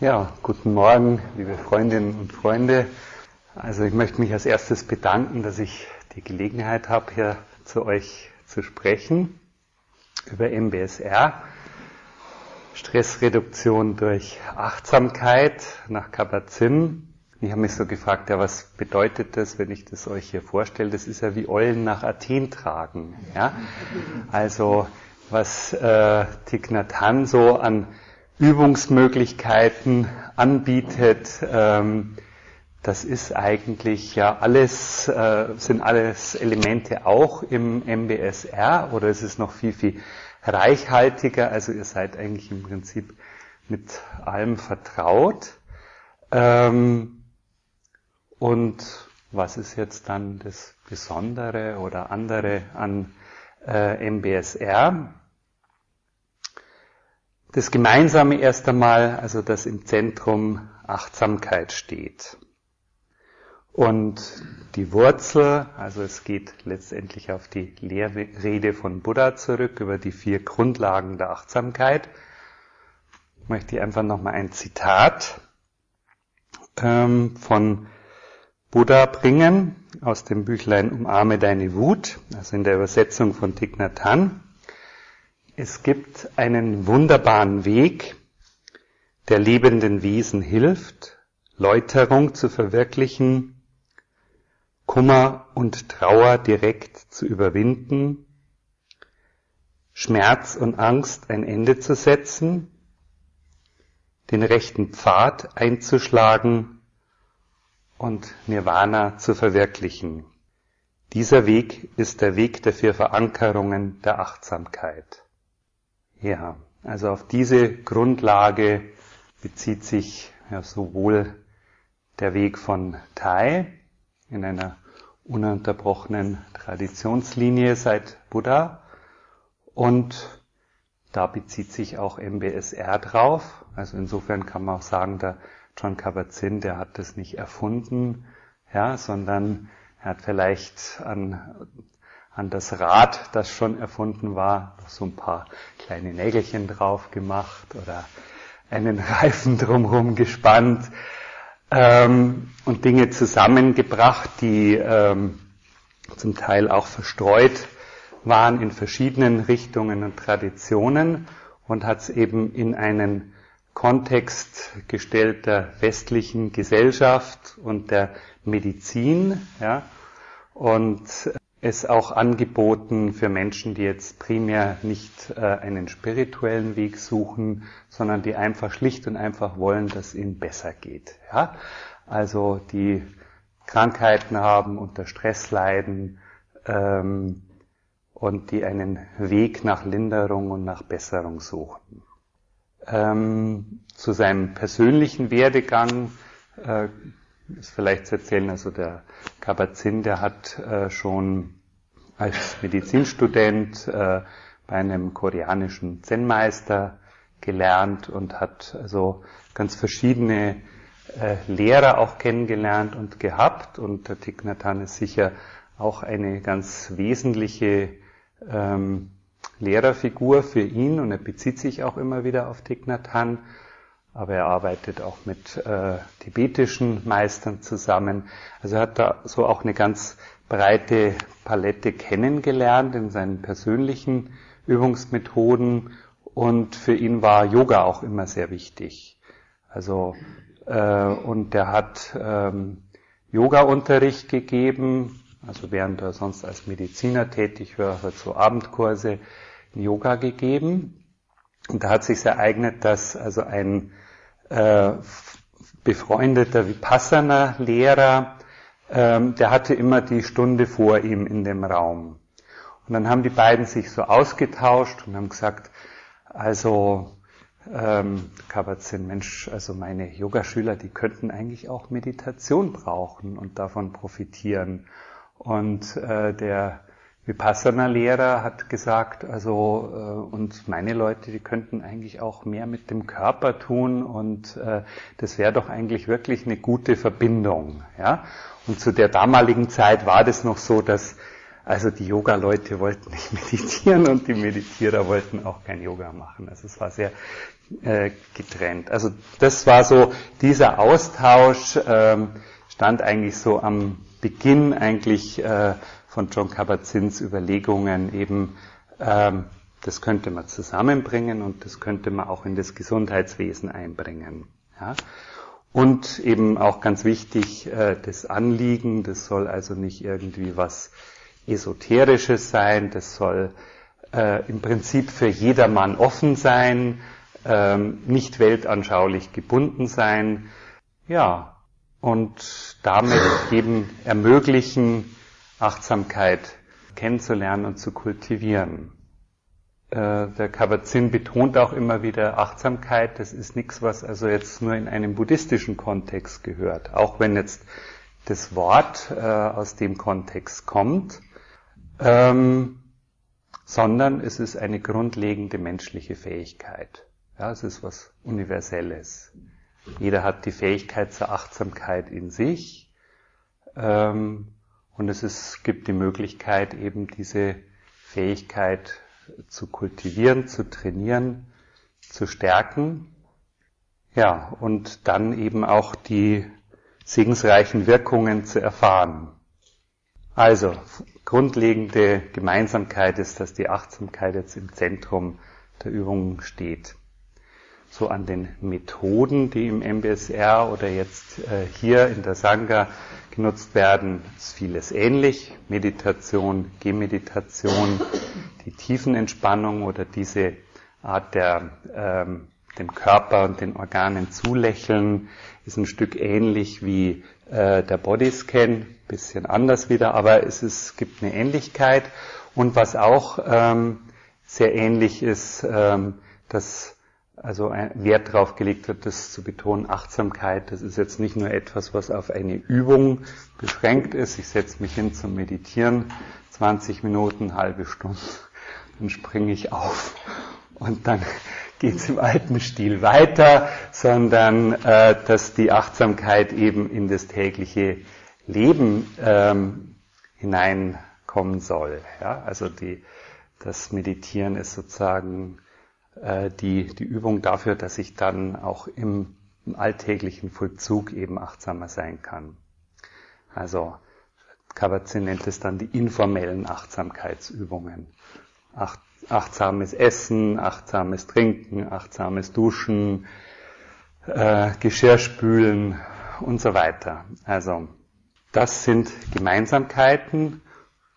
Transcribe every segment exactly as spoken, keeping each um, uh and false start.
Ja, guten Morgen, liebe Freundinnen und Freunde. Also ich möchte mich als erstes bedanken, dass ich die Gelegenheit habe, hier zu euch zu sprechen über M B S R, Stressreduktion durch Achtsamkeit nach Kabat-Zinn. Ich habe mich so gefragt, ja, was bedeutet das, wenn ich das euch hier vorstelle? Das ist ja wie Eulen nach Athen tragen. Ja? Also was äh, Thich Nhat Hanh so an Übungsmöglichkeiten anbietet, ähm, das ist eigentlich ja alles, äh, sind alles Elemente auch im M B S R, oder es ist noch viel, viel reichhaltiger, also ihr seid eigentlich im Prinzip mit allem vertraut. Ähm, und was ist jetzt dann das Besondere oder andere an äh, M B S R? Das Gemeinsame erst einmal, also dass im Zentrum Achtsamkeit steht. Und die Wurzel, also es geht letztendlich auf die Lehrrede von Buddha zurück, über die vier Grundlagen der Achtsamkeit. Ich möchte einfach nochmal ein Zitat ähm, von Buddha bringen, aus dem Büchlein Umarme deine Wut, also in der Übersetzung von Thich Nhat Hanh. Es gibt einen wunderbaren Weg, der lebenden Wesen hilft, Läuterung zu verwirklichen, Kummer und Trauer direkt zu überwinden, Schmerz und Angst ein Ende zu setzen, den rechten Pfad einzuschlagen und Nirvana zu verwirklichen. Dieser Weg ist der Weg der vier Verankerungen der Achtsamkeit. Ja, also auf diese Grundlage bezieht sich ja sowohl der Weg von Thai in einer ununterbrochenen Traditionslinie seit Buddha, und da bezieht sich auch M B S R drauf. Also insofern kann man auch sagen, der Jon Kabat-Zinn, der hat das nicht erfunden, ja, sondern er hat vielleicht an an das Rad, das schon erfunden war, noch so ein paar kleine Nägelchen drauf gemacht oder einen Reifen drumherum gespannt ähm, und Dinge zusammengebracht, die ähm, zum Teil auch verstreut waren in verschiedenen Richtungen und Traditionen, und hat es eben in einen Kontext gestellt der westlichen Gesellschaft und der Medizin, ja, und es auch angeboten für Menschen, die jetzt primär nicht äh, einen spirituellen Weg suchen, sondern die einfach schlicht und einfach wollen, dass ihnen besser geht. Ja? Also die Krankheiten haben, unter Stress leiden ähm, und die einen Weg nach Linderung und nach Besserung suchen. Ähm, zu seinem persönlichen Werdegang äh, ist vielleicht zu erzählen, also der Kabat-Zinn, der hat äh, schon als Medizinstudent äh, bei einem koreanischen Zen-Meister gelernt und hat also ganz verschiedene äh, Lehrer auch kennengelernt und gehabt, und der Thich Nhat Hanh ist sicher auch eine ganz wesentliche ähm, Lehrerfigur für ihn, und er bezieht sich auch immer wieder auf Thich Nhat Hanh. Aber er arbeitet auch mit äh, tibetischen Meistern zusammen. Also er hat da so auch eine ganz breite Palette kennengelernt in seinen persönlichen Übungsmethoden. Und für ihn war Yoga auch immer sehr wichtig. Also äh, und er hat ähm, Yoga-Unterricht gegeben, also während er sonst als Mediziner tätig war, hat so Abendkurse in Yoga gegeben. Und da hat sich ereignet, dass also ein Äh, befreundeter Vipassana-Lehrer, ähm, der hatte immer die Stunde vor ihm in dem Raum. Und dann haben die beiden sich so ausgetauscht und haben gesagt, also ähm, Kabat-Zinn, Mensch, also meine Yogaschüler, die könnten eigentlich auch Meditation brauchen und davon profitieren. Und äh, der Vipassana-Lehrer hat gesagt, also äh, und meine Leute, die könnten eigentlich auch mehr mit dem Körper tun, und äh, das wäre doch eigentlich wirklich eine gute Verbindung. Ja? Und zu der damaligen Zeit war das noch so, dass Also die Yoga-Leute wollten nicht meditieren und die Meditierer wollten auch kein Yoga machen. Also es war sehr äh, getrennt. Also das war so, dieser Austausch ähm, stand eigentlich so am Beginn eigentlich äh, von Jon Kabat-Zinns Überlegungen eben, ähm, das könnte man zusammenbringen und das könnte man auch in das Gesundheitswesen einbringen. Ja? Und eben auch ganz wichtig, äh, das Anliegen, das soll also nicht irgendwie was Esoterisches sein, das soll äh, im Prinzip für jedermann offen sein, ähm, nicht weltanschaulich gebunden sein, ja, und damit eben ermöglichen, Achtsamkeit kennenzulernen und zu kultivieren. Äh, der Kabat-Zinn betont auch immer wieder, Achtsamkeit, das ist nichts, was also jetzt nur in einem buddhistischen Kontext gehört, auch wenn jetzt das Wort äh, aus dem Kontext kommt. Ähm, sondern es ist eine grundlegende menschliche Fähigkeit. Ja, es ist was Universelles. Jeder hat die Fähigkeit zur Achtsamkeit in sich, ähm, und es ist, gibt die Möglichkeit, eben diese Fähigkeit zu kultivieren, zu trainieren, zu stärken. Ja, und dann eben auch die segensreichen Wirkungen zu erfahren. Also, grundlegende Gemeinsamkeit ist, dass die Achtsamkeit jetzt im Zentrum der Übungen steht. So an den Methoden, die im M B S R oder jetzt äh, hier in der Sangha genutzt werden, ist vieles ähnlich. Meditation, Gehmeditation, die Tiefenentspannung oder diese Art der ähm, dem Körper und den Organen zulächeln, ist ein Stück ähnlich wie äh, der Bodyscan. Bisschen anders wieder, aber es ist, gibt eine Ähnlichkeit. Und was auch ähm, sehr ähnlich ist, ähm, dass also Wert darauf gelegt wird, das zu betonen, Achtsamkeit, das ist jetzt nicht nur etwas, was auf eine Übung beschränkt ist. Ich setze mich hin zum Meditieren, zwanzig Minuten, halbe Stunde, dann springe ich auf und dann geht es im alten Stil weiter, sondern äh, dass die Achtsamkeit eben in das tägliche Leben ähm, hineinkommen soll. Ja? Also die, das Meditieren ist sozusagen äh, die, die Übung dafür, dass ich dann auch im, im alltäglichen Vollzug eben achtsamer sein kann. Also Kabat-Zinn nennt es dann die informellen Achtsamkeitsübungen. Ach, achtsames Essen, achtsames Trinken, achtsames Duschen, äh, Geschirrspülen und so weiter. Also das sind Gemeinsamkeiten.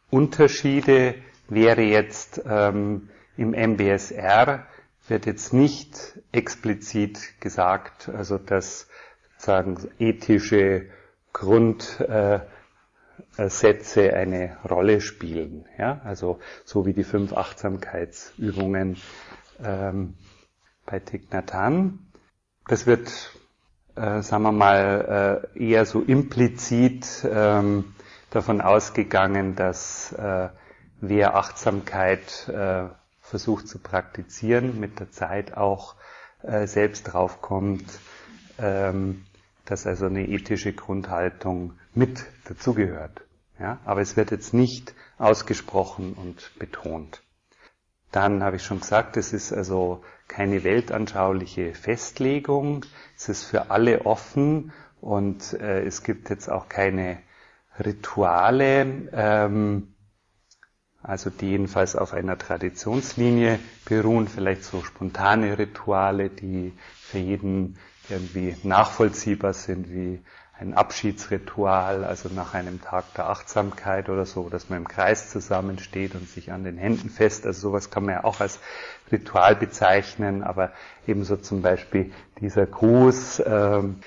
Unterschiede wäre jetzt ähm, im M B S R wird jetzt nicht explizit gesagt, also dass sozusagen ethische Grundsätze äh, eine Rolle spielen. Ja? Also so wie die fünf Achtsamkeitsübungen ähm, bei Thich Nhat Hanh. Das wird Äh, sagen wir mal, äh, eher so implizit ähm, davon ausgegangen, dass äh, wer Achtsamkeit äh, versucht zu praktizieren, mit der Zeit auch äh, selbst draufkommt, ähm, dass also eine ethische Grundhaltung mit dazugehört. Ja? Aber es wird jetzt nicht ausgesprochen und betont. Dann habe ich schon gesagt, es ist also keine weltanschauliche Festlegung, es ist für alle offen und äh, es gibt jetzt auch keine Rituale, ähm, also die jedenfalls auf einer Traditionslinie beruhen, vielleicht so spontane Rituale, die für jeden irgendwie nachvollziehbar sind, wie ein Abschiedsritual, also nach einem Tag der Achtsamkeit oder so, dass man im Kreis zusammensteht und sich an den Händen fest, also sowas kann man ja auch als Ritual bezeichnen, aber ebenso zum Beispiel dieser Gruß ähm,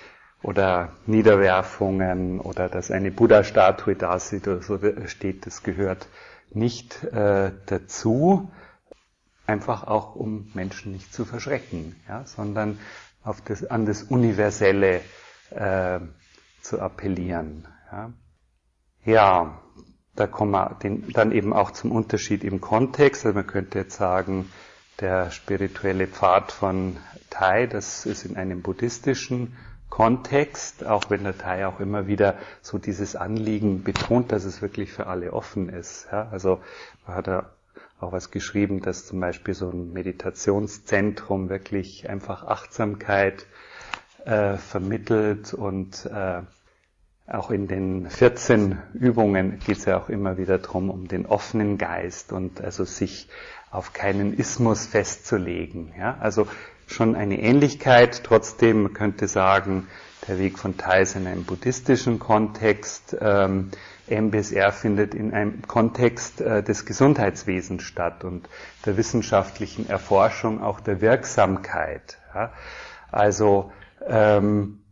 oder Niederwerfungen oder dass eine Buddha-Statue da steht oder so steht, das gehört nicht äh, dazu, einfach auch um Menschen nicht zu verschrecken, ja, sondern auf das, an das Universelle äh, zu appellieren. Ja, ja da kommen wir den, dann eben auch zum Unterschied im Kontext. Also man könnte jetzt sagen, der spirituelle Pfad von Thai, das ist in einem buddhistischen Kontext, auch wenn der Thai auch immer wieder so dieses Anliegen betont, dass es wirklich für alle offen ist. Ja, also hat er auch was geschrieben, dass zum Beispiel so ein Meditationszentrum wirklich einfach Achtsamkeit äh, vermittelt und äh, auch in den vierzehn Übungen geht es ja auch immer wieder drum, um den offenen Geist und also sich auf keinen Ismus festzulegen. Ja, also schon eine Ähnlichkeit, trotzdem, man könnte sagen, der Weg von Thais in einem buddhistischen Kontext, ähm, M B S R findet in einem Kontext äh, des Gesundheitswesens statt und der wissenschaftlichen Erforschung, auch der Wirksamkeit. Ja? Also ähm,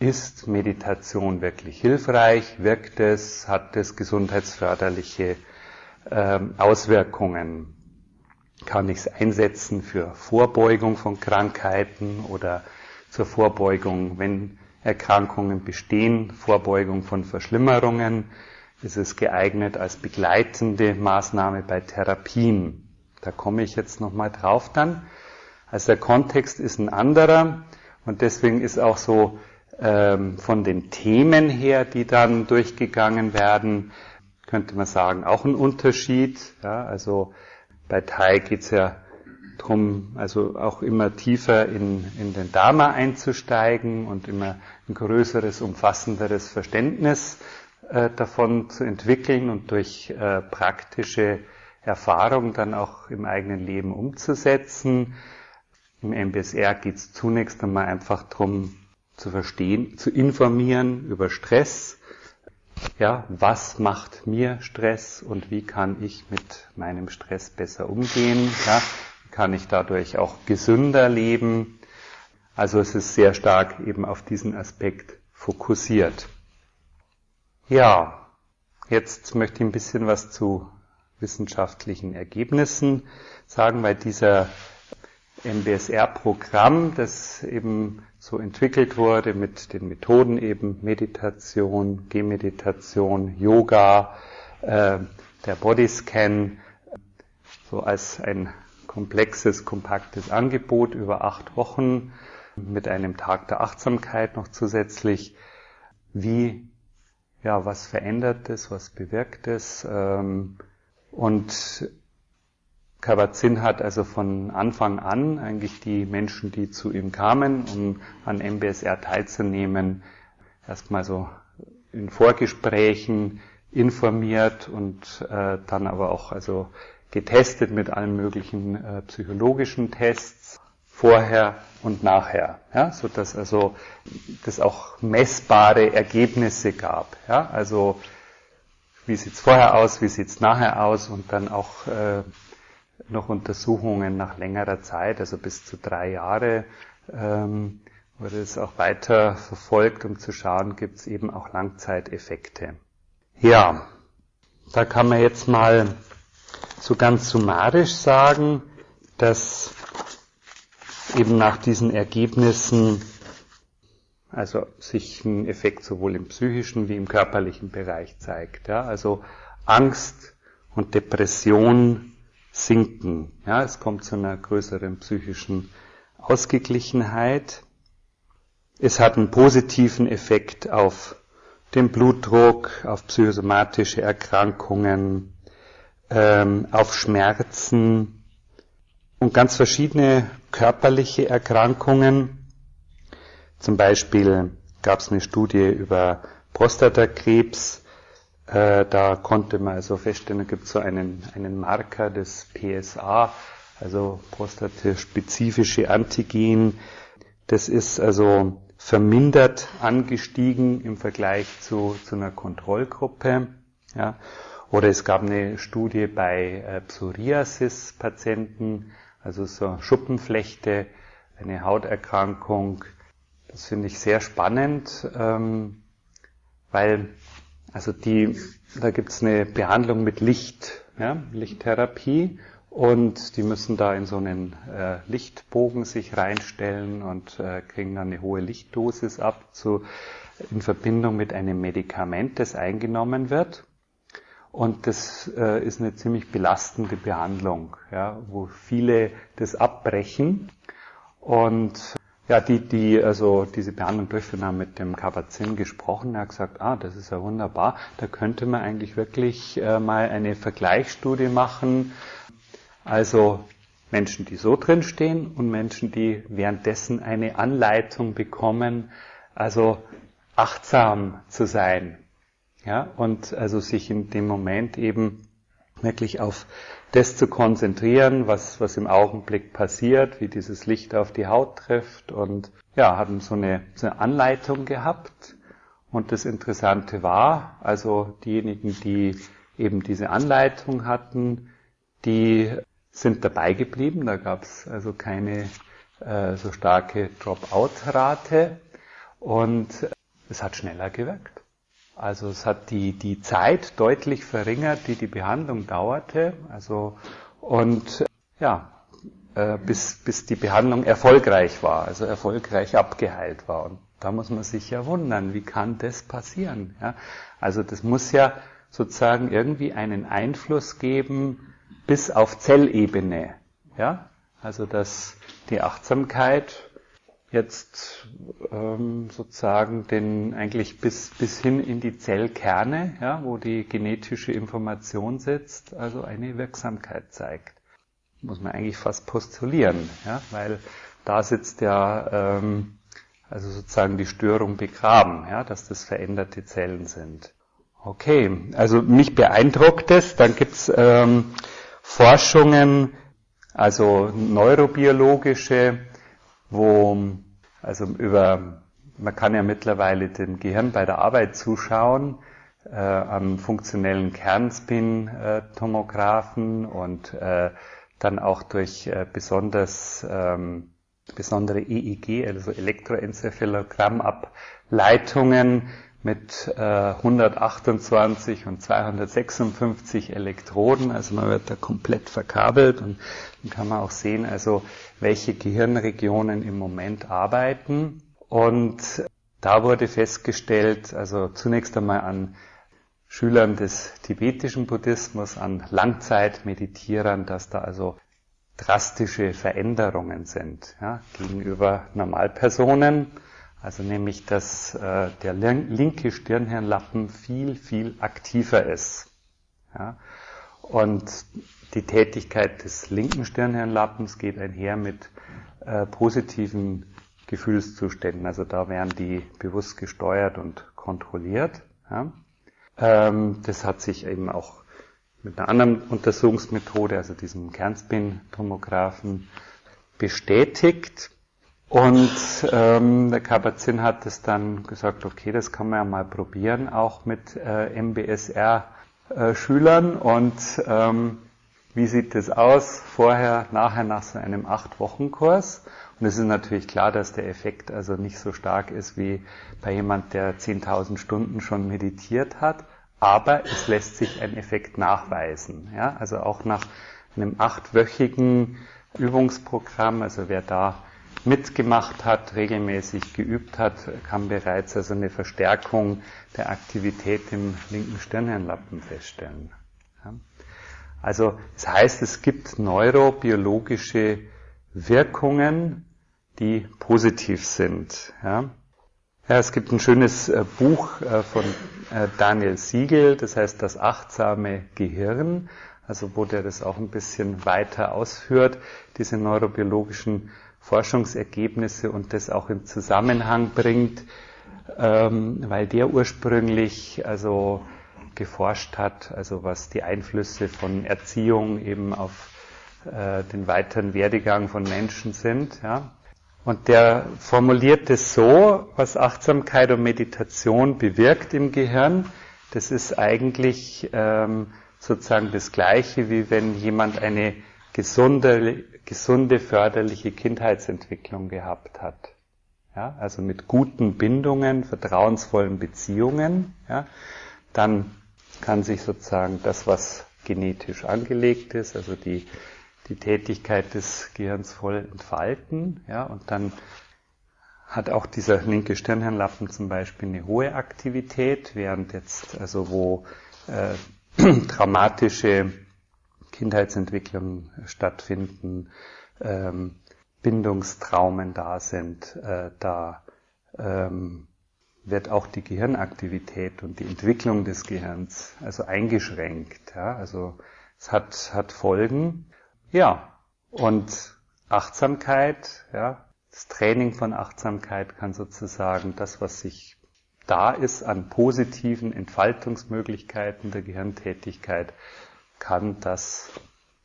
ist Meditation wirklich hilfreich, wirkt es, hat es gesundheitsförderliche ähm, Auswirkungen? Kann ich es einsetzen für Vorbeugung von Krankheiten oder zur Vorbeugung, wenn Erkrankungen bestehen, Vorbeugung von Verschlimmerungen? Ist es geeignet als begleitende Maßnahme bei Therapien? Da komme ich jetzt nochmal drauf dann. Also der Kontext ist ein anderer und deswegen ist auch so ähm, von den Themen her, die dann durchgegangen werden, könnte man sagen, auch ein Unterschied. Ja, also bei Thai geht es ja darum, also auch immer tiefer in, in den Dharma einzusteigen und immer ein größeres, umfassenderes Verständnis äh, davon zu entwickeln und durch äh, praktische Erfahrung dann auch im eigenen Leben umzusetzen. Im M B S R geht es zunächst einmal einfach darum, zu verstehen, zu informieren über Stress. Ja, was macht mir Stress und wie kann ich mit meinem Stress besser umgehen? Ja, kann ich dadurch auch gesünder leben? Also es ist sehr stark eben auf diesen Aspekt fokussiert. Ja, jetzt möchte ich ein bisschen was zu wissenschaftlichen Ergebnissen sagen, weil dieser M B S R-Programm, das eben so entwickelt wurde mit den Methoden eben Meditation, Gehmeditation, Yoga, äh, der Bodyscan, so als ein komplexes, kompaktes Angebot über acht Wochen mit einem Tag der Achtsamkeit noch zusätzlich. Wie, ja, was verändert es, was bewirkt es? Ähm, und Kabat-Zinn hat also von Anfang an eigentlich die Menschen, die zu ihm kamen, um an M B S R teilzunehmen, erstmal so in Vorgesprächen informiert und äh, dann aber auch also getestet mit allen möglichen äh, psychologischen Tests vorher und nachher, ja, so dass also das auch messbare Ergebnisse gab, ja, also wie sieht's vorher aus, wie sieht's nachher aus und dann auch äh, noch Untersuchungen nach längerer Zeit, also bis zu drei Jahre, ähm, wurde es auch weiter verfolgt, um zu schauen, gibt es eben auch Langzeiteffekte. Ja, da kann man jetzt mal so ganz summarisch sagen, dass eben nach diesen Ergebnissen also sich ein Effekt sowohl im psychischen wie im körperlichen Bereich zeigt. Ja? Also Angst und Depression sinken. Ja, es kommt zu einer größeren psychischen Ausgeglichenheit. Es hat einen positiven Effekt auf den Blutdruck, auf psychosomatische Erkrankungen, ähm, auf Schmerzen und ganz verschiedene körperliche Erkrankungen. Zum Beispiel gab es eine Studie über Prostatakrebs. Da konnte man also feststellen, da gibt es so einen, einen Marker des P S A, also prostataspezifische Antigen. Das ist also vermindert angestiegen im Vergleich zu, zu einer Kontrollgruppe. Ja. Oder es gab eine Studie bei Psoriasis-Patienten, also so Schuppenflechte, eine Hauterkrankung. Das finde ich sehr spannend, ähm, weil... Also die, da gibt's eine Behandlung mit Licht, ja, Lichttherapie, und die müssen da in so einen äh, Lichtbogen sich reinstellen und äh, kriegen dann eine hohe Lichtdosis ab, zu, in Verbindung mit einem Medikament, das eingenommen wird. Und das äh, ist eine ziemlich belastende Behandlung, ja, wo viele das abbrechen. Und Ja, die, die also diese Behandlung durchführen, haben mit dem Kabat-Zinn gesprochen. Er hat gesagt, ah, das ist ja wunderbar, da könnte man eigentlich wirklich äh, mal eine Vergleichsstudie machen. Also Menschen, die so drin stehen und Menschen, die währenddessen eine Anleitung bekommen, also achtsam zu sein. Ja, und also sich in dem Moment eben wirklich auf das zu konzentrieren, was, was im Augenblick passiert, wie dieses Licht auf die Haut trifft, und ja, haben so eine, so eine Anleitung gehabt. Und das Interessante war, also diejenigen, die eben diese Anleitung hatten, die sind dabei geblieben, da gab es also keine äh, so starke Dropout-Rate, und es hat schneller gewirkt. Also es hat die, die Zeit deutlich verringert, die die Behandlung dauerte. Also, und ja, äh, bis, bis die Behandlung erfolgreich war, also erfolgreich abgeheilt war. Und da muss man sich ja wundern, wie kann das passieren? Ja? Also das muss ja sozusagen irgendwie einen Einfluss geben bis auf Zellebene. Ja? Also dass die Achtsamkeit jetzt ähm, sozusagen den eigentlich bis bis hin in die Zellkerne, ja, wo die genetische Information sitzt, also eine Wirksamkeit zeigt. Muss man eigentlich fast postulieren, ja, weil da sitzt ja ähm, also sozusagen die Störung begraben, ja, dass das veränderte Zellen sind. Okay, also mich beeindruckt es. Dann gibt's ähm, Forschungen, also neurobiologische, wo, also über, man kann ja mittlerweile dem Gehirn bei der Arbeit zuschauen, äh, am funktionellen Kernspintomographen und äh, dann auch durch äh, besonders ähm, besondere E E G, also Elektroenzephalogrammableitungen mit äh, hundertachtundzwanzig und zweihundertsechsundfünfzig Elektroden, also man wird da komplett verkabelt, und dann kann man auch sehen, also welche Gehirnregionen im Moment arbeiten. Und da wurde festgestellt, also zunächst einmal an Schülern des tibetischen Buddhismus, an Langzeitmeditierern, dass da also drastische Veränderungen sind, ja, gegenüber Normalpersonen. Also nämlich, dass äh, der linke Stirnhirnlappen viel, viel aktiver ist. Ja? Und die Tätigkeit des linken Stirnhirnlappens geht einher mit äh, positiven Gefühlszuständen. Also da werden die bewusst gesteuert und kontrolliert. Ja? Ähm, das hat sich eben auch mit einer anderen Untersuchungsmethode, also diesem Kernspintomographen, bestätigt. Und ähm, der Kabat-Zinn hat es dann gesagt, okay, das kann man ja mal probieren, auch mit äh, M B S R-Schülern. Äh, und ähm, wie sieht das aus? Vorher, nachher, nach so einem Acht-Wochen-Kurs. Und es ist natürlich klar, dass der Effekt also nicht so stark ist wie bei jemand, der zehntausend Stunden schon meditiert hat. Aber es lässt sich ein Effekt nachweisen. Ja? Also auch nach einem achtwöchigen Übungsprogramm, also wer da mitgemacht hat, regelmäßig geübt hat, kann bereits also eine Verstärkung der Aktivität im linken Stirnhirnlappen feststellen. Ja. Also das heißt, es gibt neurobiologische Wirkungen, die positiv sind. Ja. Ja, es gibt ein schönes äh, Buch äh, von äh, Daniel Siegel, das heißt Das achtsame Gehirn, also wo der das auch ein bisschen weiter ausführt, diese neurobiologischen Forschungsergebnisse, und das auch in Zusammenhang bringt, ähm, weil der ursprünglich also geforscht hat, also was die Einflüsse von Erziehung eben auf äh, den weiteren Werdegang von Menschen sind. Ja. Und der formuliert es so, was Achtsamkeit und Meditation bewirkt im Gehirn, das ist eigentlich ähm, sozusagen das Gleiche, wie wenn jemand eine gesunde, gesunde förderliche Kindheitsentwicklung gehabt hat. Ja, also mit guten Bindungen, vertrauensvollen Beziehungen. Ja, dann kann sich sozusagen das, was genetisch angelegt ist, also die, die Tätigkeit des Gehirns voll entfalten. Ja, und dann hat auch dieser linke Stirnhirnlappen zum Beispiel eine hohe Aktivität, während jetzt, also wo äh, dramatische Kindheitsentwicklungen stattfinden, ähm, Bindungstraumen da sind, äh, da ähm, wird auch die Gehirnaktivität und die Entwicklung des Gehirns also eingeschränkt. Ja? Also es hat, hat Folgen. Ja, und Achtsamkeit, ja, das Training von Achtsamkeit kann sozusagen das, was sich da ist an positiven Entfaltungsmöglichkeiten der Gehirntätigkeit, kann das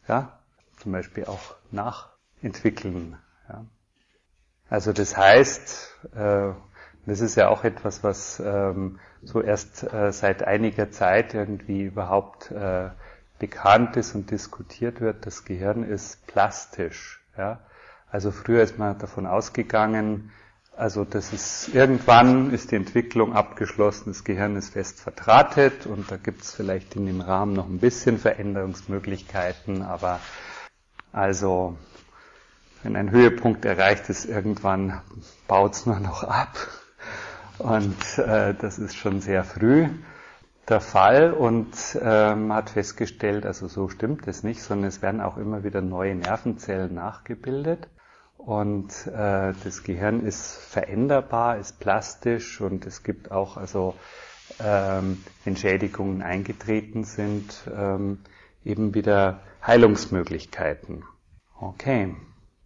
ja zum Beispiel auch nachentwickeln. Ja. Also das heißt, äh, das ist ja auch etwas, was ähm, so erst äh, seit einiger Zeit irgendwie überhaupt äh, bekannt ist und diskutiert wird, das Gehirn ist plastisch. Ja. Also früher ist man davon ausgegangen, also das ist, irgendwann ist die Entwicklung abgeschlossen, das Gehirn ist fest verdrahtet und da gibt es vielleicht in dem Rahmen noch ein bisschen Veränderungsmöglichkeiten, aber also wenn ein Höhepunkt erreicht ist, irgendwann baut es nur noch ab und äh, das ist schon sehr früh der Fall und äh, man hat festgestellt, also so stimmt es nicht, sondern es werden auch immer wieder neue Nervenzellen nachgebildet. Und äh, das Gehirn ist veränderbar, ist plastisch und es gibt auch, also ähm, wenn Schädigungen eingetreten sind, ähm, eben wieder Heilungsmöglichkeiten. Okay,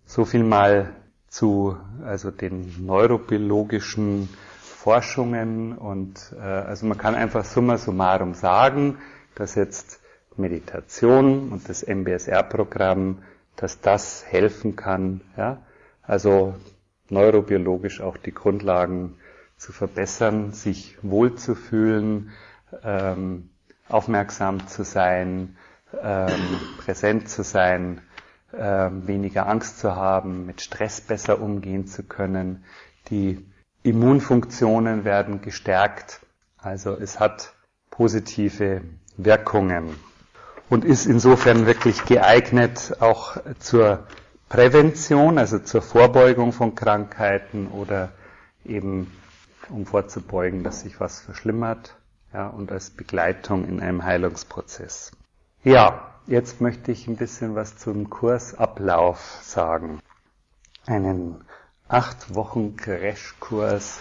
so viel mal zu also den neurobiologischen Forschungen und äh, also man kann einfach summa summarum sagen, dass jetzt Meditation und das M B S R-Programm, dass das helfen kann, ja, also neurobiologisch auch die Grundlagen zu verbessern, sich wohlzufühlen, ähm, aufmerksam zu sein, ähm, präsent zu sein, ähm, weniger Angst zu haben, mit Stress besser umgehen zu können. Die Immunfunktionen werden gestärkt. Also es hat positive Wirkungen und ist insofern wirklich geeignet auch zur Prävention, also zur Vorbeugung von Krankheiten oder eben um vorzubeugen, dass sich was verschlimmert, ja, und als Begleitung in einem Heilungsprozess. Ja, jetzt möchte ich ein bisschen was zum Kursablauf sagen. Einen acht Wochen Crashkurs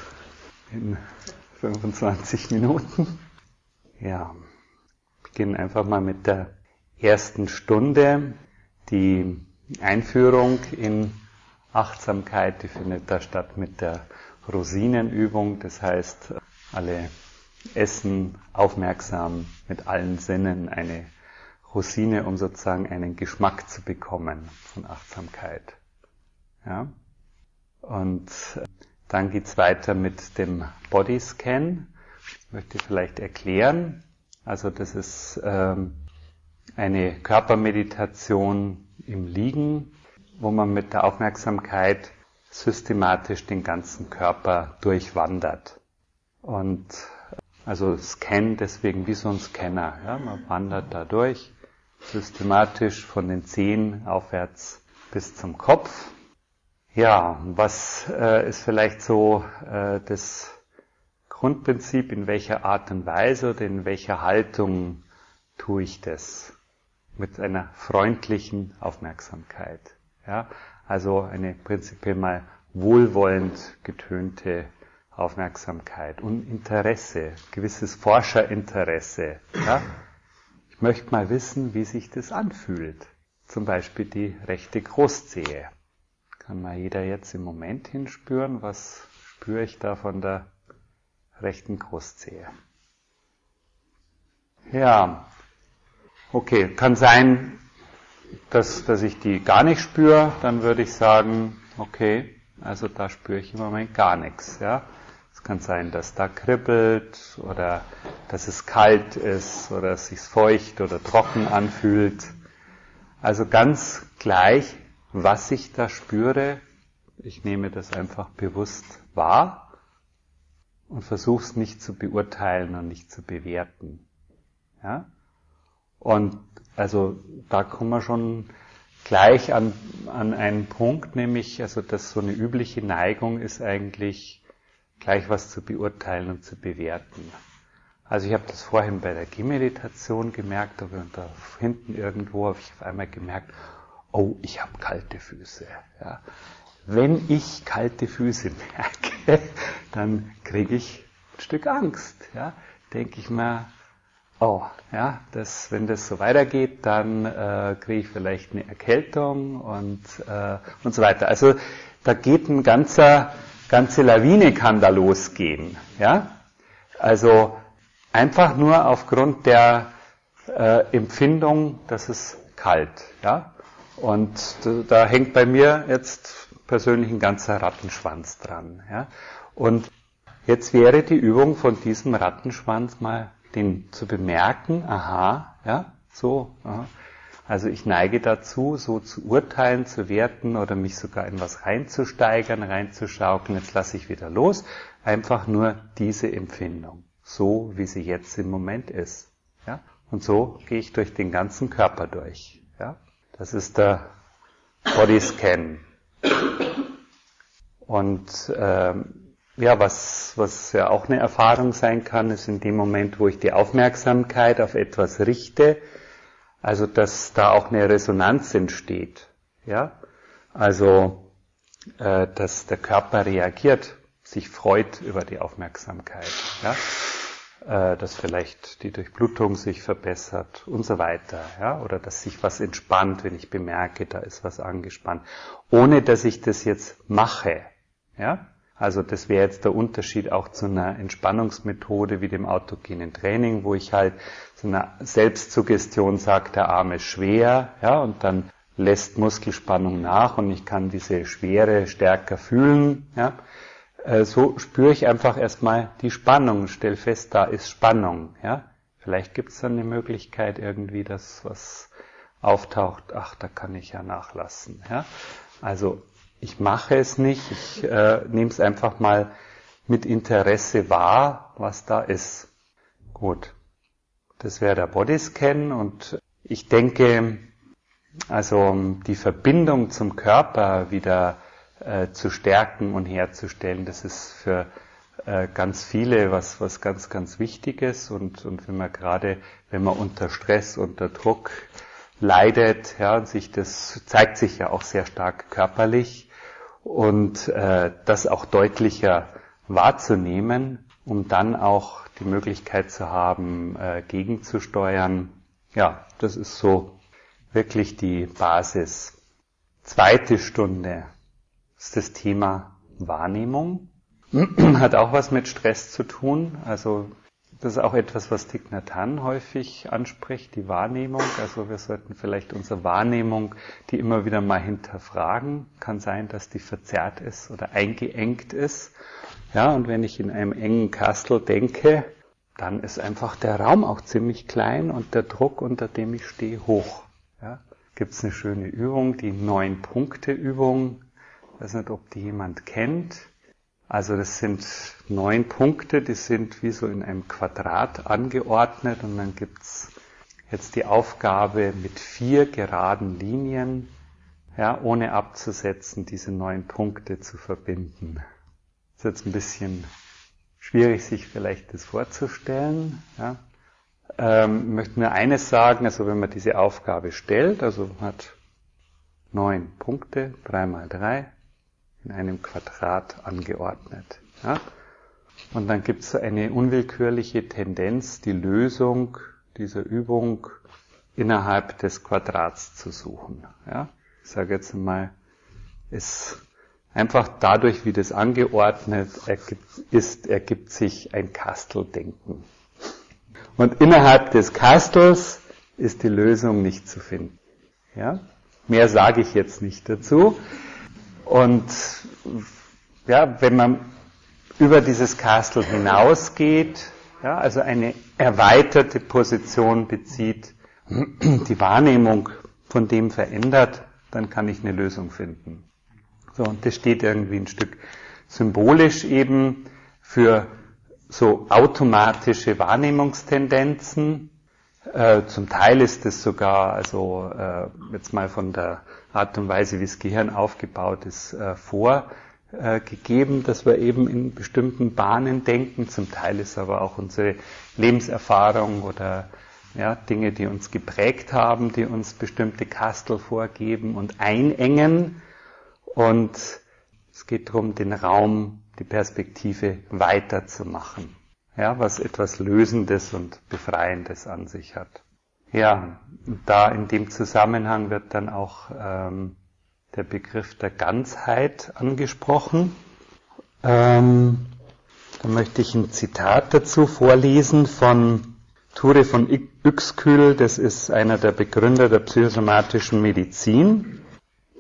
in fünfundzwanzig Minuten. Ja, ich beginne einfach mal mit der ersten Stunde, die Einführung in Achtsamkeit, die findet da statt mit der Rosinenübung, das heißt, alle essen aufmerksam mit allen Sinnen eine Rosine, um sozusagen einen Geschmack zu bekommen von Achtsamkeit. Ja? Und dann geht's weiter mit dem Bodyscan. Ich möchte vielleicht erklären, also das ist ähm, eine Körpermeditation im Liegen, wo man mit der Aufmerksamkeit systematisch den ganzen Körper durchwandert. Und also Scan, deswegen wie so ein Scanner. Ja? Man wandert da durch, systematisch von den Zehen aufwärts bis zum Kopf. Ja, was äh, ist vielleicht so äh, das Grundprinzip, in welcher Art und Weise oder in welcher Haltung tue ich das? Mit einer freundlichen Aufmerksamkeit. Ja? Also eine prinzipiell mal wohlwollend getönte Aufmerksamkeit und Interesse, gewisses Forscherinteresse. Ja? Ich möchte mal wissen, wie sich das anfühlt. Zum Beispiel die rechte Großzehe. Kann mal jeder jetzt im Moment hinspüren, was spüre ich da von der rechten Großzehe? Ja. Okay, kann sein, dass, dass ich die gar nicht spüre, dann würde ich sagen, okay, also da spüre ich im Moment gar nichts. Ja? Es kann sein, dass da kribbelt oder dass es kalt ist oder dass es sich feucht oder trocken anfühlt. Also ganz gleich, was ich da spüre, ich nehme das einfach bewusst wahr und versuche es nicht zu beurteilen und nicht zu bewerten. Ja? Und also da kommen wir schon gleich an, an einen Punkt, nämlich, also dass so eine übliche Neigung ist eigentlich, gleich was zu beurteilen und zu bewerten. Also ich habe das vorhin bei der Gehmeditation gemerkt, aber da hinten irgendwo habe ich auf einmal gemerkt, oh, ich habe kalte Füße. Ja. Wenn ich kalte Füße merke, dann kriege ich ein Stück Angst. Ja. Denke ich mir, oh, ja, das, wenn das so weitergeht, dann äh, kriege ich vielleicht eine Erkältung und, äh, und so weiter. Also da geht ein ganzer, ganze Lawine kann da losgehen. Ja. Also einfach nur aufgrund der äh, Empfindung, dass es kalt, ja. Und da hängt bei mir jetzt persönlich ein ganzer Rattenschwanz dran, ja. Und jetzt wäre die Übung von diesem Rattenschwanz mal, den zu bemerken, aha, ja, so, aha. Also ich neige dazu, so zu urteilen, zu werten oder mich sogar in was reinzusteigern, reinzuschaukeln, jetzt lasse ich wieder los, einfach nur diese Empfindung, so wie sie jetzt im Moment ist, ja. Und so gehe ich durch den ganzen Körper durch, ja. Das ist der Bodyscan. Und ähm, ja, was, was ja auch eine Erfahrung sein kann, ist in dem Moment, wo ich die Aufmerksamkeit auf etwas richte, also dass da auch eine Resonanz entsteht. Ja? Also, äh, dass der Körper reagiert, sich freut über die Aufmerksamkeit. Ja? Dass vielleicht die Durchblutung sich verbessert und so weiter, ja, oder dass sich was entspannt, wenn ich bemerke, da ist was angespannt, ohne dass ich das jetzt mache, ja, also das wäre jetzt der Unterschied auch zu einer Entspannungsmethode wie dem autogenen Training, wo ich halt so eine Selbstsuggestion sage, der Arm ist schwer, ja, und dann lässt Muskelspannung nach und ich kann diese Schwere stärker fühlen, ja. So spüre ich einfach erstmal die Spannung, stell fest, da ist Spannung. Ja? Vielleicht gibt es dann eine Möglichkeit irgendwie, dass was auftaucht, ach, da kann ich ja nachlassen. Ja? Also ich mache es nicht, ich äh, nehme es einfach mal mit Interesse wahr, was da ist. Gut, das wäre der Bodyscan und ich denke, also die Verbindung zum Körper wieder Äh, zu stärken und herzustellen, das ist für äh, ganz viele was, was ganz, ganz Wichtiges und, und wenn man gerade, wenn man unter Stress, unter Druck leidet, ja, und sich das zeigt sich ja auch sehr stark körperlich und äh, das auch deutlicher wahrzunehmen, um dann auch die Möglichkeit zu haben, äh, gegenzusteuern, ja, das ist so wirklich die Basis. Zweite Stunde. Ist das Thema Wahrnehmung, hat auch was mit Stress zu tun, also das ist auch etwas, was Thich Nhat Hanh häufig anspricht, die Wahrnehmung, also wir sollten vielleicht unsere Wahrnehmung, die immer wieder mal hinterfragen, kann sein, dass die verzerrt ist oder eingeengt ist, ja, und wenn ich in einem engen Kastel denke, dann ist einfach der Raum auch ziemlich klein und der Druck, unter dem ich stehe, hoch, ja, gibt es eine schöne Übung, die Neun-Punkte-Übung, ich weiß nicht, ob die jemand kennt. Also das sind neun Punkte, die sind wie so in einem Quadrat angeordnet und dann gibt's jetzt die Aufgabe mit vier geraden Linien, ja, ohne abzusetzen, diese neun Punkte zu verbinden. Ist jetzt ein bisschen schwierig, sich vielleicht das vorzustellen, ja. Ähm, ich möchte nur eines sagen, also wenn man diese Aufgabe stellt, also man hat neun Punkte, drei mal drei, in einem Quadrat angeordnet. Ja? Und dann gibt es so eine unwillkürliche Tendenz, die Lösung dieser Übung innerhalb des Quadrats zu suchen. Ja? Ich sage jetzt mal, es einfach dadurch, wie das angeordnet ist, ergibt sich ein Kasteldenken. Und innerhalb des Kastels ist die Lösung nicht zu finden. Ja? Mehr sage ich jetzt nicht dazu. Und ja, wenn man über dieses Castle hinausgeht, ja, also eine erweiterte Position bezieht, die Wahrnehmung von dem verändert, dann kann ich eine Lösung finden. So, und das steht irgendwie ein Stück symbolisch eben für so automatische Wahrnehmungstendenzen. Äh, zum Teil ist es sogar, also äh, jetzt mal von der Art und Weise, wie das Gehirn aufgebaut ist, äh, vorgegeben, äh, dass wir eben in bestimmten Bahnen denken. Zum Teil ist aber auch unsere Lebenserfahrung oder ja, Dinge, die uns geprägt haben, die uns bestimmte Kastel vorgeben und einengen. Und es geht darum, den Raum, die Perspektive weiterzumachen, ja, was etwas Lösendes und Befreiendes an sich hat. Ja, da in dem Zusammenhang wird dann auch ähm, der Begriff der Ganzheit angesprochen. Ähm, da möchte ich ein Zitat dazu vorlesen von Thure von Uxküll, das ist einer der Begründer der psychosomatischen Medizin.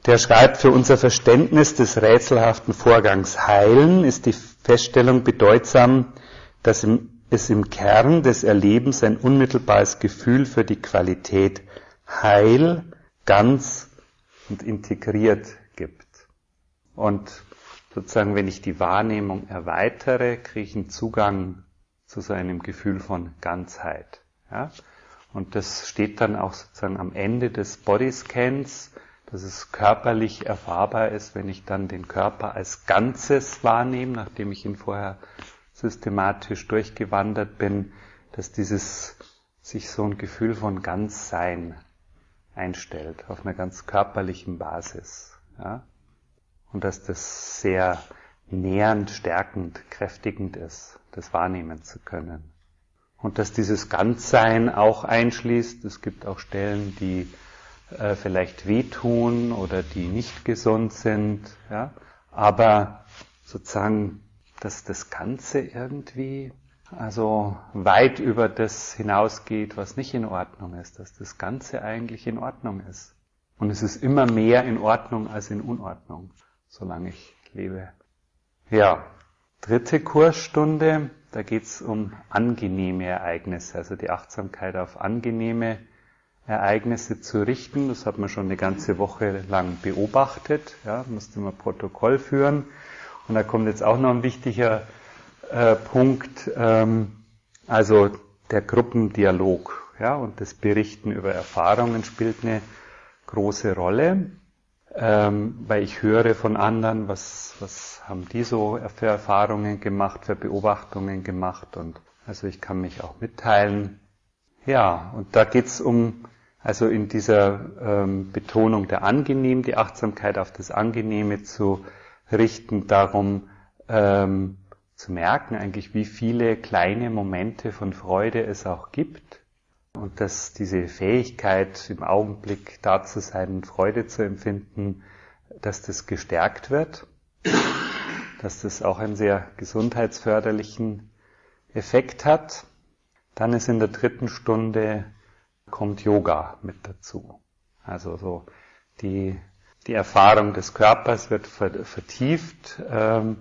Der schreibt, für unser Verständnis des rätselhaften Vorgangs Heilen ist die Feststellung bedeutsam, dass es im Kern des Erlebens ein unmittelbares Gefühl für die Qualität heil, ganz und integriert gibt. Und sozusagen, wenn ich die Wahrnehmung erweitere, kriege ich einen Zugang zu so einem Gefühl von Ganzheit. Ja? Und das steht dann auch sozusagen am Ende des Bodyscans, dass es körperlich erfahrbar ist, wenn ich dann den Körper als Ganzes wahrnehme, nachdem ich ihn vorher systematisch durchgewandert bin, dass dieses sich so ein Gefühl von Ganzsein einstellt, auf einer ganz körperlichen Basis. Ja? Und dass das sehr nähernd, stärkend, kräftigend ist, das wahrnehmen zu können. Und dass dieses Ganzsein auch einschließt, es gibt auch Stellen, die äh, vielleicht wehtun oder die nicht gesund sind, ja? Aber sozusagen, dass das Ganze irgendwie also weit über das hinausgeht, was nicht in Ordnung ist, dass das Ganze eigentlich in Ordnung ist. Und es ist immer mehr in Ordnung als in Unordnung, solange ich lebe. Ja, dritte Kursstunde, da geht's um angenehme Ereignisse, also die Achtsamkeit auf angenehme Ereignisse zu richten. Das hat man schon eine ganze Woche lang beobachtet, ja, musste man Protokoll führen. Und da kommt jetzt auch noch ein wichtiger äh, Punkt, ähm, also der Gruppendialog, ja, und das Berichten über Erfahrungen spielt eine große Rolle, ähm, weil ich höre von anderen, was, was haben die so für Erfahrungen gemacht, für Beobachtungen gemacht, und also ich kann mich auch mitteilen. Ja, und da geht's um, also in dieser ähm, Betonung der Angenehmen, die Achtsamkeit auf das Angenehme zu richten, darum ähm, zu merken eigentlich, wie viele kleine Momente von Freude es auch gibt, und dass diese Fähigkeit, im Augenblick da zu sein und Freude zu empfinden, dass das gestärkt wird, dass das auch einen sehr gesundheitsförderlichen Effekt hat. Dann ist in der dritten Stunde, kommt Yoga mit dazu. Also so die Die Erfahrung des Körpers wird vertieft, ähm,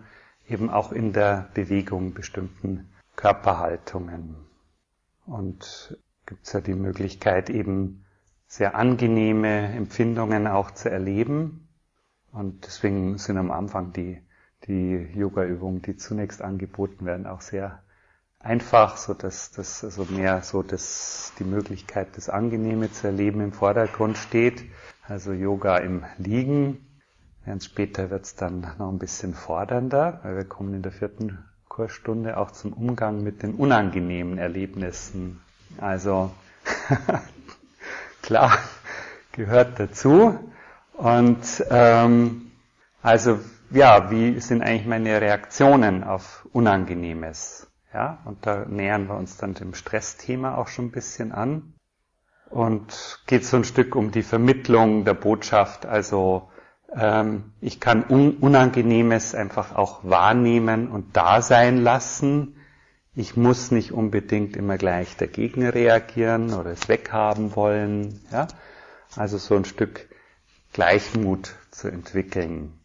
eben auch in der Bewegung bestimmten Körperhaltungen. Und gibt's ja die Möglichkeit, eben sehr angenehme Empfindungen auch zu erleben. Und deswegen sind am Anfang die, die Yoga-Übungen, die zunächst angeboten werden, auch sehr einfach, so dass das also mehr so, dass die Möglichkeit, das Angenehme zu erleben, im Vordergrund steht. Also Yoga im Liegen. Ganz später wird's dann noch ein bisschen fordernder, weil wir kommen in der vierten Kursstunde auch zum Umgang mit den unangenehmen Erlebnissen. Also klar, gehört dazu. Und ähm, also ja, wie sind eigentlich meine Reaktionen auf Unangenehmes? Ja, und da nähern wir uns dann dem Stressthema auch schon ein bisschen an. Und geht so ein Stück um die Vermittlung der Botschaft, also ähm, ich kann Un- Unangenehmes einfach auch wahrnehmen und da sein lassen. Ich muss nicht unbedingt immer gleich dagegen reagieren oder es weghaben wollen. Ja? Also so ein Stück Gleichmut zu entwickeln.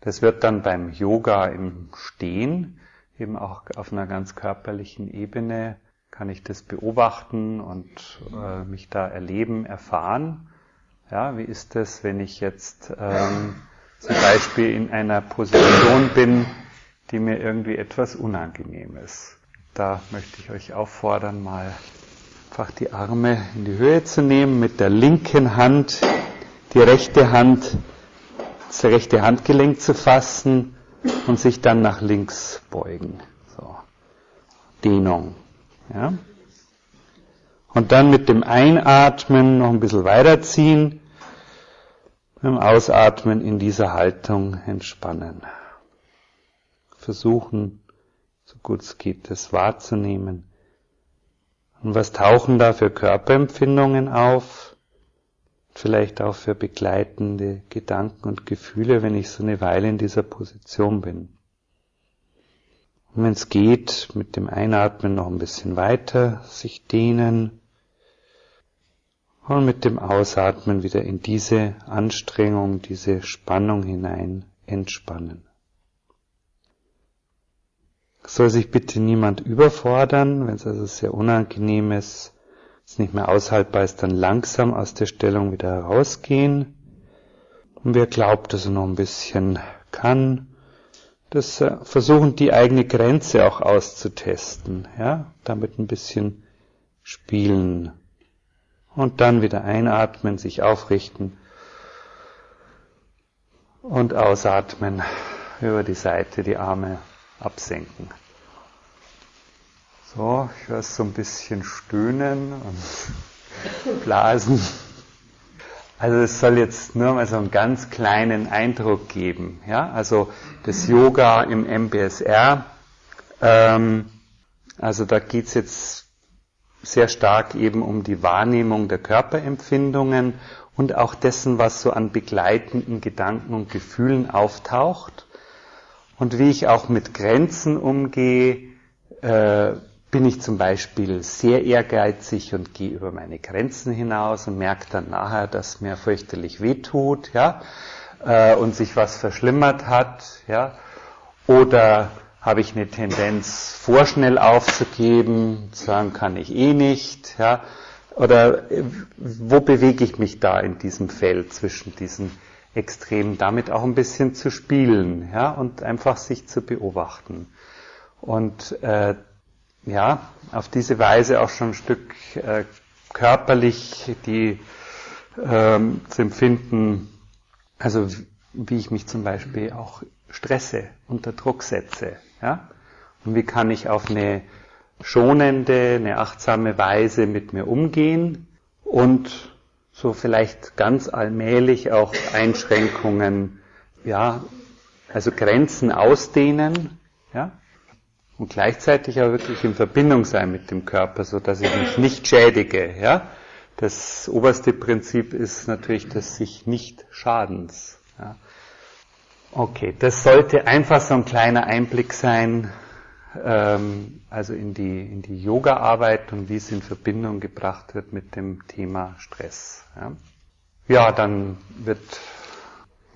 Das wird dann beim Yoga im Stehen, eben auch auf einer ganz körperlichen Ebene, kann ich das beobachten und äh, mich da erleben, erfahren. Ja, wie ist das, wenn ich jetzt ähm, zum Beispiel in einer Position bin, die mir irgendwie etwas unangenehm ist? Da möchte ich euch auffordern, mal einfach die Arme in die Höhe zu nehmen, mit der linken Hand die rechte Hand, das rechte Handgelenk zu fassen und sich dann nach links beugen. So. Dehnung. Ja? und dann mit dem Einatmen noch ein bisschen weiterziehen, beim Ausatmen in dieser Haltung entspannen. Versuchen, so gut es geht, das wahrzunehmen. Und was tauchen da für Körperempfindungen auf? Vielleicht auch für begleitende Gedanken und Gefühle, wenn ich so eine Weile in dieser Position bin. Und wenn es geht, mit dem Einatmen noch ein bisschen weiter sich dehnen und mit dem Ausatmen wieder in diese Anstrengung, diese Spannung hinein entspannen. Soll sich bitte niemand überfordern, wenn es also sehr unangenehm ist, es nicht mehr aushaltbar ist, dann langsam aus der Stellung wieder herausgehen. Und wer glaubt, dass er noch ein bisschen kann, das versuchen, die eigene Grenze auch auszutesten, ja, damit ein bisschen spielen. Und dann wieder einatmen, sich aufrichten und ausatmen, über die Seite die Arme absenken. So, ich höre so ein bisschen stöhnen und blasen. Also es soll jetzt nur mal so einen ganz kleinen Eindruck geben. Ja? Also das Yoga im M B S R, ähm, also da geht es jetzt sehr stark eben um die Wahrnehmung der Körperempfindungen und auch dessen, was so an begleitenden Gedanken und Gefühlen auftaucht. Und wie ich auch mit Grenzen umgehe, äh, bin ich zum Beispiel sehr ehrgeizig und gehe über meine Grenzen hinaus und merke dann nachher, dass mir fürchterlich wehtut, ja, äh, und sich was verschlimmert hat, ja, oder habe ich eine Tendenz, vorschnell aufzugeben, sagen kann ich eh nicht, ja, oder wo bewege ich mich da in diesem Feld zwischen diesen Extremen, damit auch ein bisschen zu spielen, ja, und einfach sich zu beobachten. Und äh, ja, auf diese Weise auch schon ein Stück äh, körperlich die ähm, zu empfinden, also wie ich mich zum Beispiel auch stresse, unter Druck setze, ja, und wie kann ich auf eine schonende, eine achtsame Weise mit mir umgehen und so vielleicht ganz allmählich auch Einschränkungen, ja, also Grenzen ausdehnen, ja, und gleichzeitig aber wirklich in Verbindung sein mit dem Körper, so dass ich mich nicht schädige, ja. Das oberste Prinzip ist natürlich das sich nicht Schadens, ja. Okay, das sollte einfach so ein kleiner Einblick sein, ähm, also in die, in die Yoga-Arbeit und wie es in Verbindung gebracht wird mit dem Thema Stress. Ja, ja, dann wird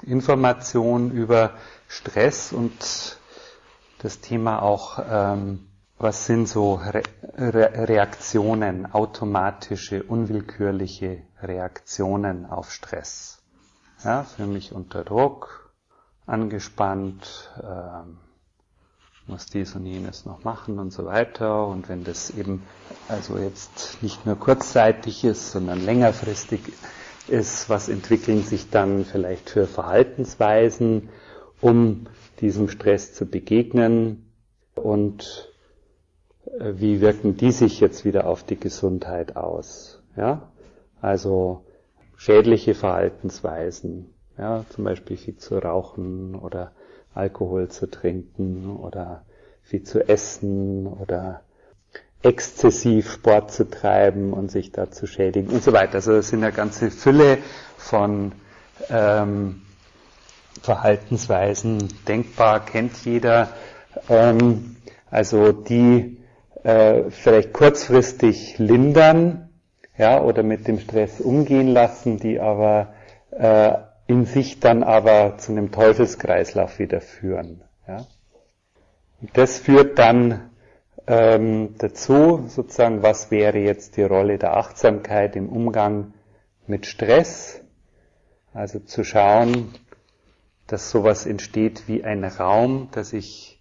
Information über Stress und das Thema auch, ähm, was sind so Re- Re- Reaktionen, automatische, unwillkürliche Reaktionen auf Stress. Ja, fühle mich unter Druck, angespannt, ähm, muss dies und jenes noch machen und so weiter. Und wenn das eben also jetzt nicht nur kurzzeitig ist, sondern längerfristig ist, was entwickeln sich dann vielleicht für Verhaltensweisen, um diesem Stress zu begegnen? Und wie wirken die sich jetzt wieder auf die Gesundheit aus? Ja, also schädliche Verhaltensweisen. Ja, zum Beispiel viel zu rauchen oder Alkohol zu trinken oder viel zu essen oder exzessiv Sport zu treiben und sich da zu schädigen und so weiter. Also es sind eine ganze Fülle von ähm, Verhaltensweisen denkbar, kennt jeder. Ähm, also die äh, vielleicht kurzfristig lindern, ja, oder mit dem Stress umgehen lassen, die aber äh, in sich dann aber zu einem Teufelskreislauf wieder führen. Ja? Und das führt dann ähm, dazu, sozusagen, was wäre jetzt die Rolle der Achtsamkeit im Umgang mit Stress? Also zu schauen, dass sowas entsteht wie ein Raum, dass ich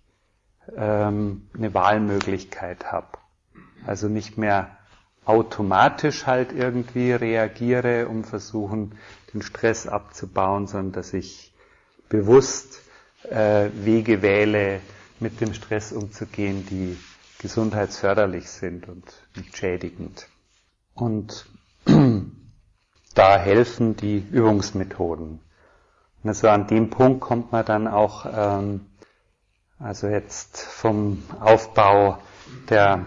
ähm, eine Wahlmöglichkeit habe. Also nicht mehr automatisch halt irgendwie reagiere, um versuchen, den Stress abzubauen, sondern dass ich bewusst äh, Wege wähle, mit dem Stress umzugehen, die gesundheitsförderlich sind und nicht schädigend. Und da helfen die Übungsmethoden. Also an dem Punkt kommt man dann auch, ähm, also jetzt vom Aufbau der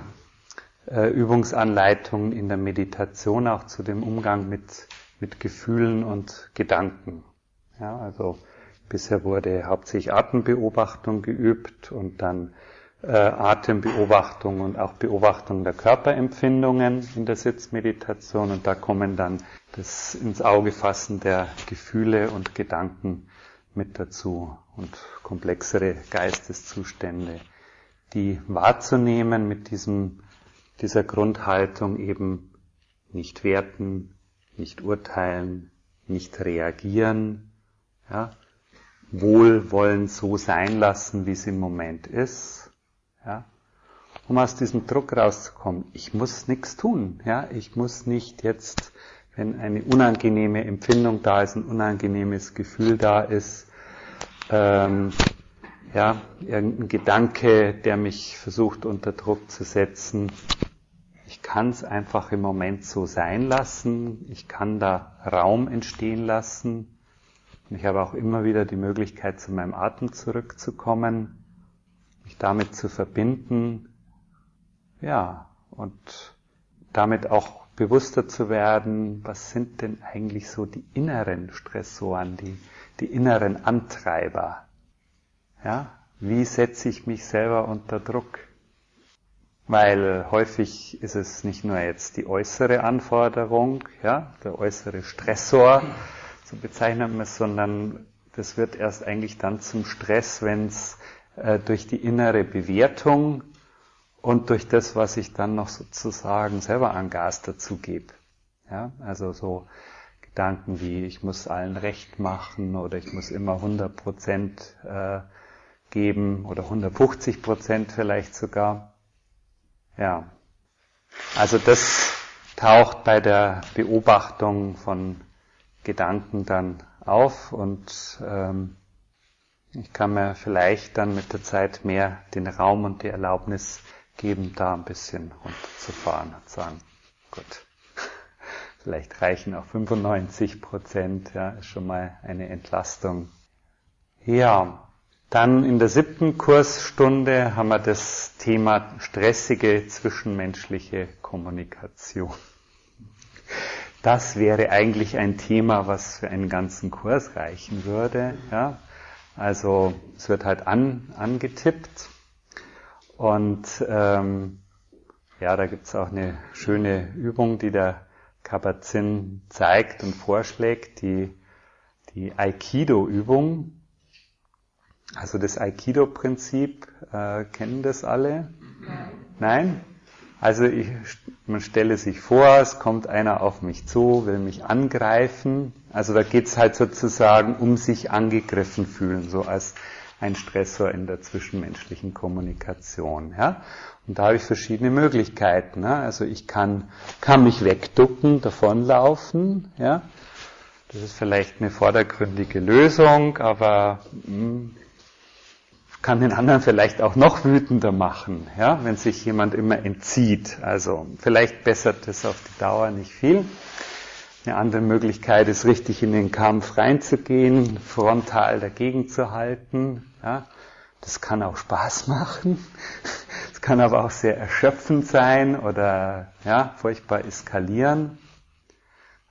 äh, Übungsanleitung in der Meditation auch zu dem Umgang mit, mit Gefühlen und Gedanken. Ja, also bisher wurde hauptsächlich Atembeobachtung geübt und dann äh, Atembeobachtung und auch Beobachtung der Körperempfindungen in der Sitzmeditation, und da kommen dann das ins Auge fassen der Gefühle und Gedanken mit dazu und komplexere Geisteszustände, die wahrzunehmen mit diesem, dieser Grundhaltung eben nicht werten, nicht urteilen, nicht reagieren, ja, Wohlwollen so sein lassen, wie es im Moment ist, ja, um aus diesem Druck rauszukommen. Ich muss nichts tun, ja, ich muss nicht jetzt, wenn eine unangenehme Empfindung da ist, ein unangenehmes Gefühl da ist, ähm, ja, irgendein Gedanke, der mich versucht unter Druck zu setzen. Ich kann es einfach im Moment so sein lassen, ich kann da Raum entstehen lassen. Und ich habe auch immer wieder die Möglichkeit, zu meinem Atem zurückzukommen, mich damit zu verbinden, ja, und damit auch bewusster zu werden, was sind denn eigentlich so die inneren Stressoren, die, die inneren Antreiber? Ja, wie setze ich mich selber unter Druck? Weil häufig ist es nicht nur jetzt die äußere Anforderung, ja, der äußere Stressor, so bezeichnet man es, sondern das wird erst eigentlich dann zum Stress, wenn es äh, durch die innere Bewertung und durch das, was ich dann noch sozusagen selber an Gas dazu gebe. Ja, also so Gedanken wie, ich muss allen recht machen oder ich muss immer hundert Prozent äh, geben oder hundertfünfzig Prozent vielleicht sogar. Ja, also das taucht bei der Beobachtung von Gedanken dann auf, und ähm, ich kann mir vielleicht dann mit der Zeit mehr den Raum und die Erlaubnis geben, da ein bisschen runterzufahren und sagen, gut, vielleicht reichen auch fünfundneunzig Prozent, ja, ist schon mal eine Entlastung. Ja, dann in der siebten Kursstunde haben wir das Thema stressige zwischenmenschliche Kommunikation. Das wäre eigentlich ein Thema, was für einen ganzen Kurs reichen würde. Ja? Also es wird halt an, angetippt. Und ähm, ja, da gibt es auch eine schöne Übung, die der Kabat-Zinn zeigt und vorschlägt, die, die Aikido-Übung. Also das Aikido-Prinzip, äh, kennen das alle? Nein? Nein? Also ich, man stelle sich vor, es kommt einer auf mich zu, will mich angreifen. Also da geht's halt sozusagen um sich angegriffen fühlen, so als ein Stressor in der zwischenmenschlichen Kommunikation. Ja? Und da habe ich verschiedene Möglichkeiten. Ne? Also ich kann, kann mich wegducken, davonlaufen. Ja? Das ist vielleicht eine vordergründige Lösung, aber mh, kann den anderen vielleicht auch noch wütender machen, ja, wenn sich jemand immer entzieht. Also vielleicht bessert das auf die Dauer nicht viel. Eine andere Möglichkeit ist, richtig in den Kampf reinzugehen, frontal dagegen zu halten. Ja. Das kann auch Spaß machen. Es kann aber auch sehr erschöpfend sein oder ja, furchtbar eskalieren.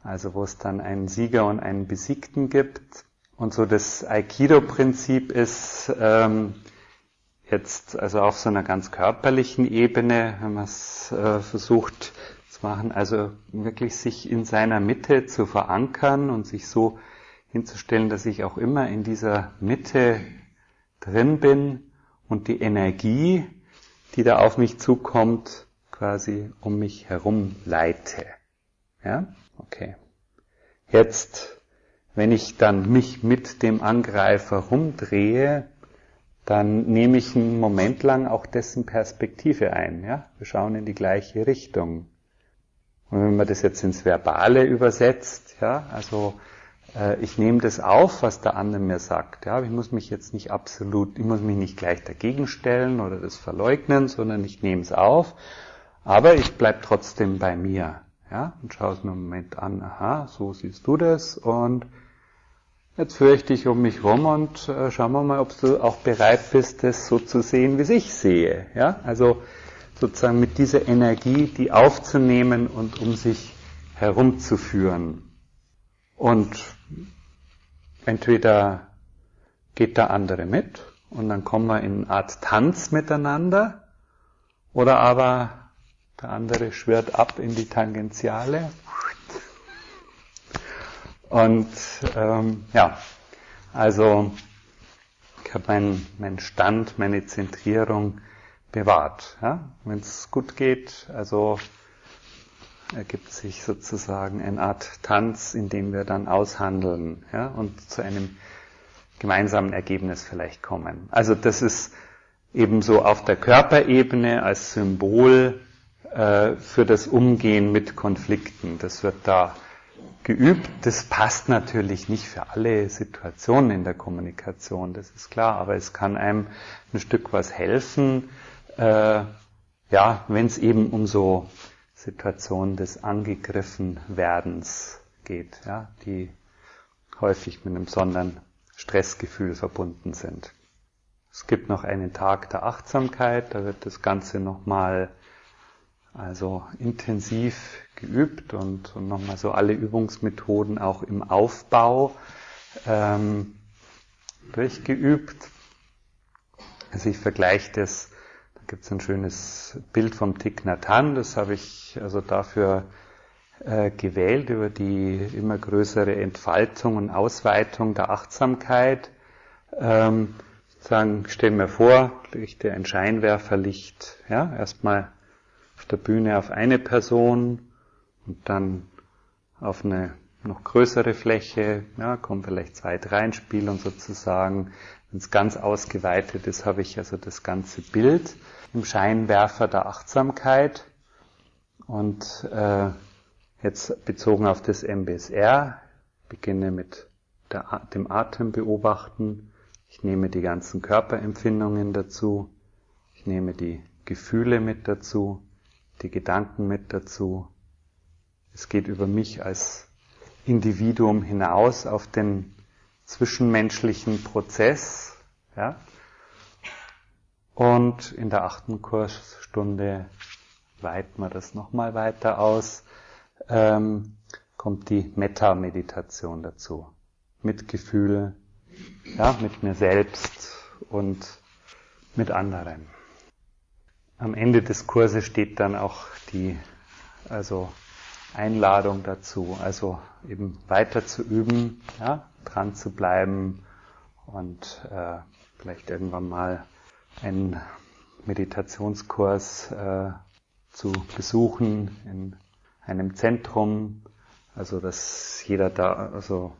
Also wo es dann einen Sieger und einen Besiegten gibt. Und so das Aikido-Prinzip ist ähm, jetzt also auf so einer ganz körperlichen Ebene, wenn man es äh, versucht zu machen, also wirklich sich in seiner Mitte zu verankern und sich so hinzustellen, dass ich auch immer in dieser Mitte drin bin und die Energie, die da auf mich zukommt, quasi um mich herum leite. Ja, okay. Jetzt, wenn ich dann mich mit dem Angreifer rumdrehe, dann nehme ich einen Moment lang auch dessen Perspektive ein. Ja? Wir schauen in die gleiche Richtung. Und wenn man das jetzt ins Verbale übersetzt, ja, also äh, ich nehme das auf, was der andere mir sagt. Ja? Ich muss mich jetzt nicht absolut, ich muss mich nicht gleich dagegen stellen oder das verleugnen, sondern ich nehme es auf, aber ich bleibe trotzdem bei mir. Ja, und schau es mir einen Moment an, aha, so siehst du das und jetzt führe ich dich um mich rum und äh, schauen wir mal, ob du auch bereit bist, das so zu sehen, wie es ich sehe. Ja, also sozusagen mit dieser Energie, die aufzunehmen und um sich herumzuführen. Und entweder geht der andere mit und dann kommen wir in eine Art Tanz miteinander oder aber der andere schwirrt ab in die Tangentiale. Und ähm, ja, also ich habe meinen mein Stand, meine Zentrierung bewahrt. Ja? Wenn es gut geht, also ergibt sich sozusagen eine Art Tanz, in dem wir dann aushandeln, ja? Und zu einem gemeinsamen Ergebnis vielleicht kommen. Also das ist ebenso auf der Körperebene als Symbol für das Umgehen mit Konflikten. Das wird da geübt. Das passt natürlich nicht für alle Situationen in der Kommunikation, das ist klar, aber es kann einem ein Stück was helfen, äh, ja, wenn es eben um so Situationen des Angegriffenwerdens geht, ja, die häufig mit einem besonderen Stressgefühl verbunden sind. Es gibt noch einen Tag der Achtsamkeit, da wird das Ganze nochmal also intensiv geübt und, und nochmal so alle Übungsmethoden auch im Aufbau ähm, durchgeübt. Also ich vergleiche das, da gibt es ein schönes Bild vom Thich Nhat Hanh, das habe ich also dafür äh, gewählt, über die immer größere Entfaltung und Ausweitung der Achtsamkeit. Ähm, sagen, stell mir vor, richte ein Scheinwerferlicht, ja, erstmal auf der Bühne auf eine Person und dann auf eine noch größere Fläche, ja, kommen vielleicht zwei, drei ins Spiel und sozusagen, wenn es ganz ausgeweitet ist, habe ich also das ganze Bild im Scheinwerfer der Achtsamkeit. Und äh, jetzt bezogen auf das M B S R, beginne mit der, dem Atem beobachten, ich nehme die ganzen Körperempfindungen dazu, ich nehme die Gefühle mit dazu, die Gedanken mit dazu. Es geht über mich als Individuum hinaus auf den zwischenmenschlichen Prozess. Ja? Und in der achten Kursstunde weiten wir das nochmal weiter aus. Ähm, kommt die Metta-Meditation dazu. Mit Gefühl, ja, mit mir selbst und mit anderen. Am Ende des Kurses steht dann auch die also Einladung dazu, also eben weiter zu üben, ja, dran zu bleiben und äh, vielleicht irgendwann mal einen Meditationskurs äh, zu besuchen in einem Zentrum, also dass jeder da also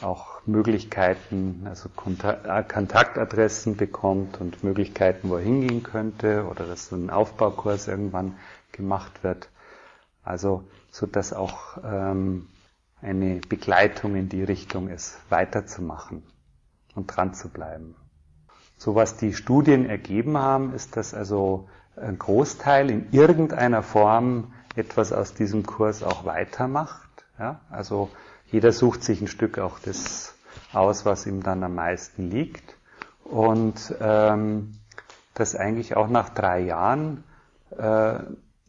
auch Möglichkeiten, also Kontaktadressen bekommt und Möglichkeiten, wo er hingehen könnte oder dass so ein Aufbaukurs irgendwann gemacht wird. Also so dass auch ähm, eine Begleitung in die Richtung ist, weiterzumachen und dran zu bleiben. So was die Studien ergeben haben, ist, dass also ein Großteil in irgendeiner Form etwas aus diesem Kurs auch weitermacht. Ja? Also jeder sucht sich ein Stück auch das aus, was ihm dann am meisten liegt. Und ähm, dass eigentlich auch nach drei Jahren äh,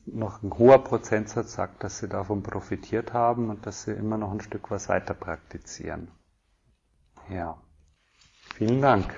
noch ein hoher Prozentsatz sagt, dass sie davon profitiert haben und dass sie immer noch ein Stück was weiter praktizieren. Ja, vielen Dank.